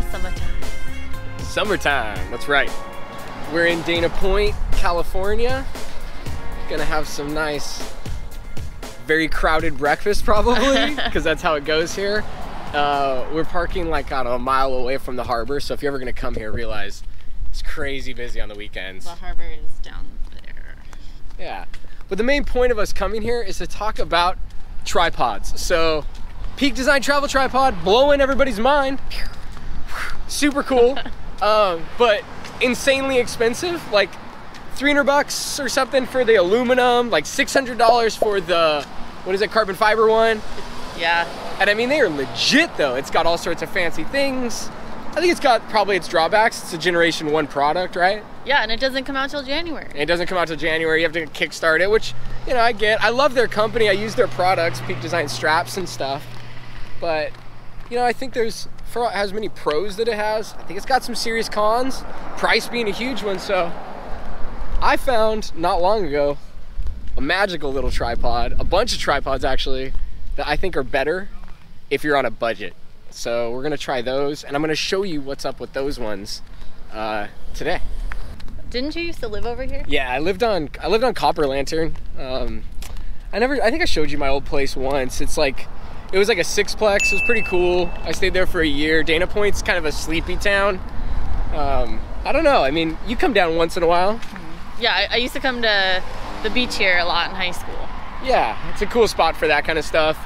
the summertime. Summertime, that's right. We're in Dana Point, California. Gonna have some nice, very crowded breakfast probably, because that's how it goes here. We're parking like, I don't know, a mile away from the harbor, so if you're ever gonna come here, realize it's crazy busy on the weekends. The harbor is down there. Yeah, but the main point of us coming here is to talk about tripods. So, Peak Design travel tripod, blowing everybody's mind. Super cool, but insanely expensive, like 300 bucks or something for the aluminum, like $600 for the, what is it, carbon fiber one? Yeah. And I mean, they are legit though. It's got all sorts of fancy things. I think it's got probably its drawbacks. It's a generation one product, right? Yeah, and it doesn't come out till January. And it doesn't come out till January. You have to kickstart it, which, you know, I get. I love their company. I use their products, Peak Design straps and stuff. But, you know, I think there's, for as many pros that it has, I think it's got some serious cons, price being a huge one. So I found not long ago a magical little tripod, a bunch of tripods actually, that I think are better if you're on a budget. So we're gonna try those, and I'm gonna show you what's up with those ones today. Didn't you used to live over here? Yeah, I lived on Copper Lantern. I think I showed you my old place once. It's like, it was like a sixplex. It was pretty cool. I stayed there for a year. Dana Point's kind of a sleepy town. I don't know. I mean, you come down once in a while. Yeah, I used to come to the beach here a lot in high school. Yeah, it's a cool spot for that kind of stuff.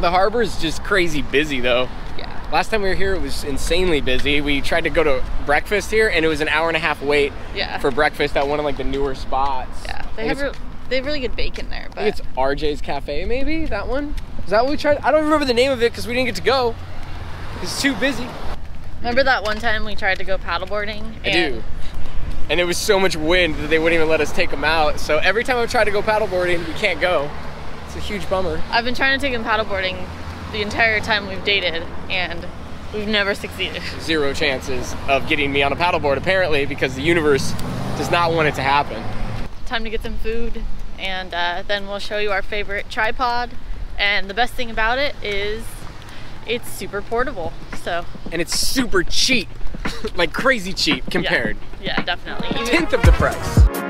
The harbor is just crazy busy though. Yeah. Last time we were here, it was insanely busy. We tried to go to breakfast here, and it was an hour and a half wait for breakfast at one of like the newer spots. Yeah, they have really good bacon there. But I think it's RJ's Cafe, maybe, that one? Is that what we tried? I don't remember the name of it because we didn't get to go. It's too busy. Remember that one time we tried to go paddleboarding? I do. And it was so much wind that they wouldn't even let us take them out. So every time I've tried to go paddleboarding, we can't go. It's a huge bummer. I've been trying to take him paddleboarding the entire time we've dated, and we've never succeeded. Zero chances of getting me on a paddleboard, apparently, because the universe does not want it to happen. Time to get some food, and then we'll show you our favorite tripod. And the best thing about it is it's super portable, so. And it's super cheap. Like crazy cheap compared. Yeah, definitely. 1/10 of the price.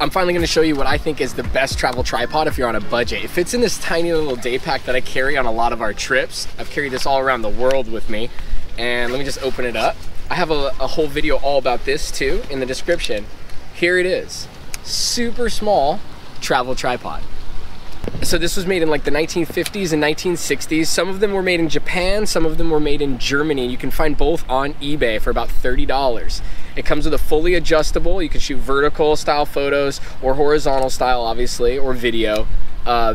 I'm finally going to show you what I think is the best travel tripod if you're on a budget. It fits in this tiny little day pack that I carry on a lot of our trips. I've carried this all around the world with me. And let me just open it up. I have a whole video all about this too in the description. Here it is. Super small travel tripod. So this was made in like the 1950s and 1960s. Some of them were made in Japan, some of them were made in Germany. You can find both on eBay for about $30. It comes with a fully adjustable, you can shoot vertical style photos or horizontal style obviously, or video.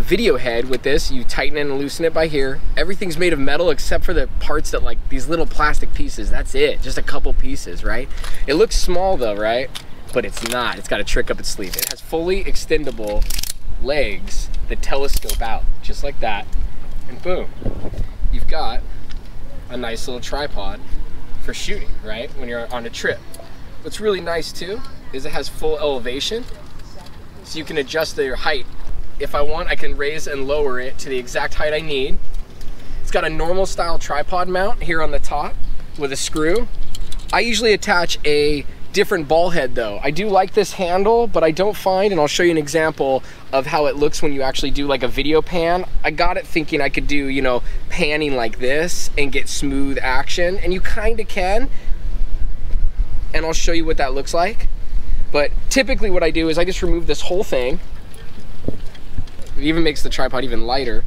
Video head with this, you tighten and loosen it by here. Everything's made of metal except for the parts that like these little plastic pieces, that's it. Just a couple pieces, right? It looks small though, right? But it's not, it's got a trick up its sleeve. It has fully extendable legs that telescope out, just like that. And boom, you've got a nice little tripod for shooting, right? When you're on a trip. What's really nice too, is it has full elevation. So you can adjust their height. If I want, I can raise and lower it to the exact height I need. It's got a normal style tripod mount here on the top with a screw. I usually attach a different ball head though. I do like this handle, but I don't find, and I'll show you an example of how it looks when you actually do like a video pan. I got it thinking I could do, you know, panning like this and get smooth action, and you kind of can. And I'll show you what that looks like. But typically what I do is I just remove this whole thing. It even makes the tripod even lighter.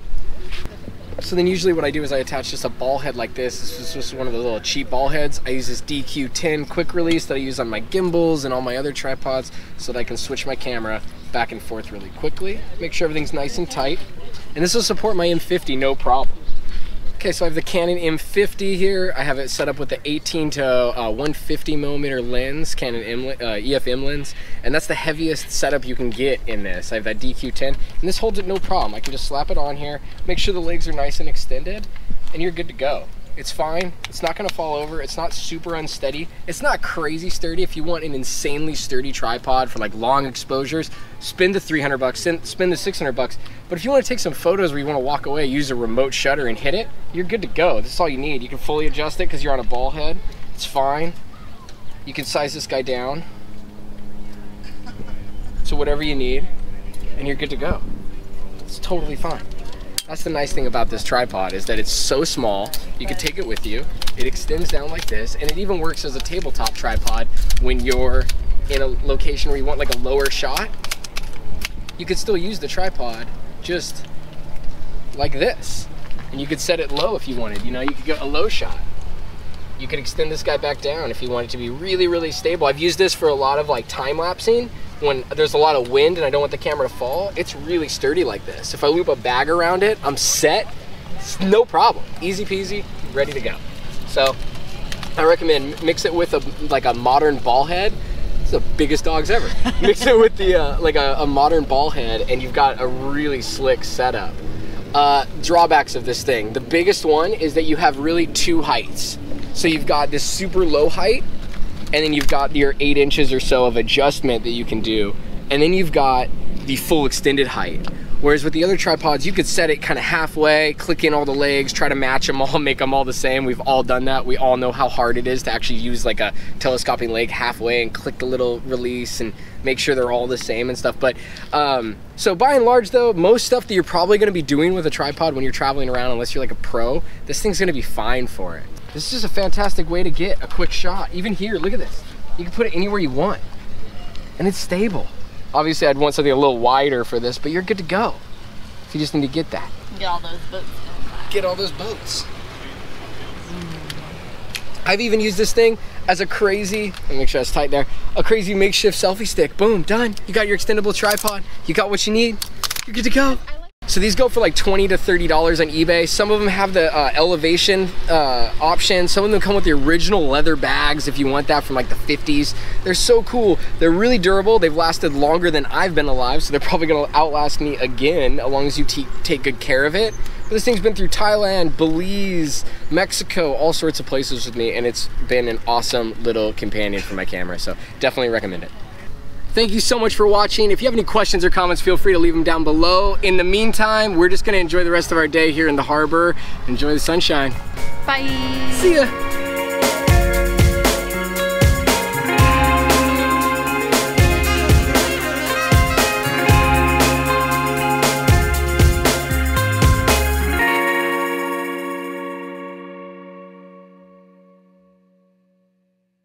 So then usually what I do is I attach just a ball head like this. This is just one of the little cheap ball heads. I use this DQ10 quick release that I use on my gimbals and all my other tripods so that I can switch my camera back and forth really quickly. Make sure everything's nice and tight. And this will support my M50, no problem. Okay, so I have the Canon M50 here. I have it set up with the 18 to 150 millimeter lens, Canon EF-M lens, and that's the heaviest setup you can get in this. I have that DQ10, and this holds it no problem. I can just slap it on here, make sure the legs are nice and extended, and you're good to go. It's fine. It's not going to fall over. It's not super unsteady. It's not crazy sturdy. If you want an insanely sturdy tripod for like long exposures, spend the $300, spend the $600. But if you want to take some photos where you want to walk away, use a remote shutter and hit it, you're good to go. This is all you need. You can fully adjust it because you're on a ball head. It's fine. You can size this guy down to whatever you need and you're good to go. It's totally fine. That's the nice thing about this tripod, is that it's so small, you can take it with you, it extends down like this, and it even works as a tabletop tripod when you're in a location where you want like a lower shot. You could still use the tripod just like this, and you could set it low if you wanted, you know, you could get a low shot. You could extend this guy back down if you want it to be really, really stable. I've used this for a lot of like time-lapsing. When there's a lot of wind and I don't want the camera to fall, it's really sturdy like this. If I loop a bag around it, I'm set. It's no problem. Easy peasy, ready to go. So I recommend mix it with like a modern ball head. It's the biggest dogs ever. Mix it with the like a modern ball head and you've got a really slick setup. Drawbacks of this thing. The biggest one is that you have really two heights. So you've got this super low height, and then you've got your 8 inches or so of adjustment that you can do. And then you've got the full extended height. Whereas with the other tripods, you could set it kind of halfway, click in all the legs, try to match them all, make them all the same. We've all done that. We all know how hard it is to actually use like a telescoping leg halfway and click the little release and make sure they're all the same and stuff. But so by and large though, most stuff that you're probably gonna be doing with a tripod when you're traveling around, unless you're like a pro, this thing's gonna be fine for it. This is just a fantastic way to get a quick shot. Even here, look at this. You can put it anywhere you want and it's stable. Obviously I'd want something a little wider for this, but you're good to go. If you just need to get that. Get all those boats. Get all those boats. I've even used this thing as a crazy, let me make sure it's tight there, a crazy makeshift selfie stick. Boom, done. You got your extendable tripod. You got what you need. You're good to go. So these go for like $20 to $30 on eBay. Some of them have the elevation option. Some of them come with the original leather bags if you want that from like the 50s. They're so cool. They're really durable. They've lasted longer than I've been alive, so they're probably gonna outlast me again as long as you take good care of it. But this thing's been through Thailand, Belize, Mexico, all sorts of places with me, and it's been an awesome little companion for my camera, so definitely recommend it. Thank you so much for watching. If you have any questions or comments, feel free to leave them down below. In the meantime, we're just gonna enjoy the rest of our day here in the harbor. Enjoy the sunshine. Bye. See ya.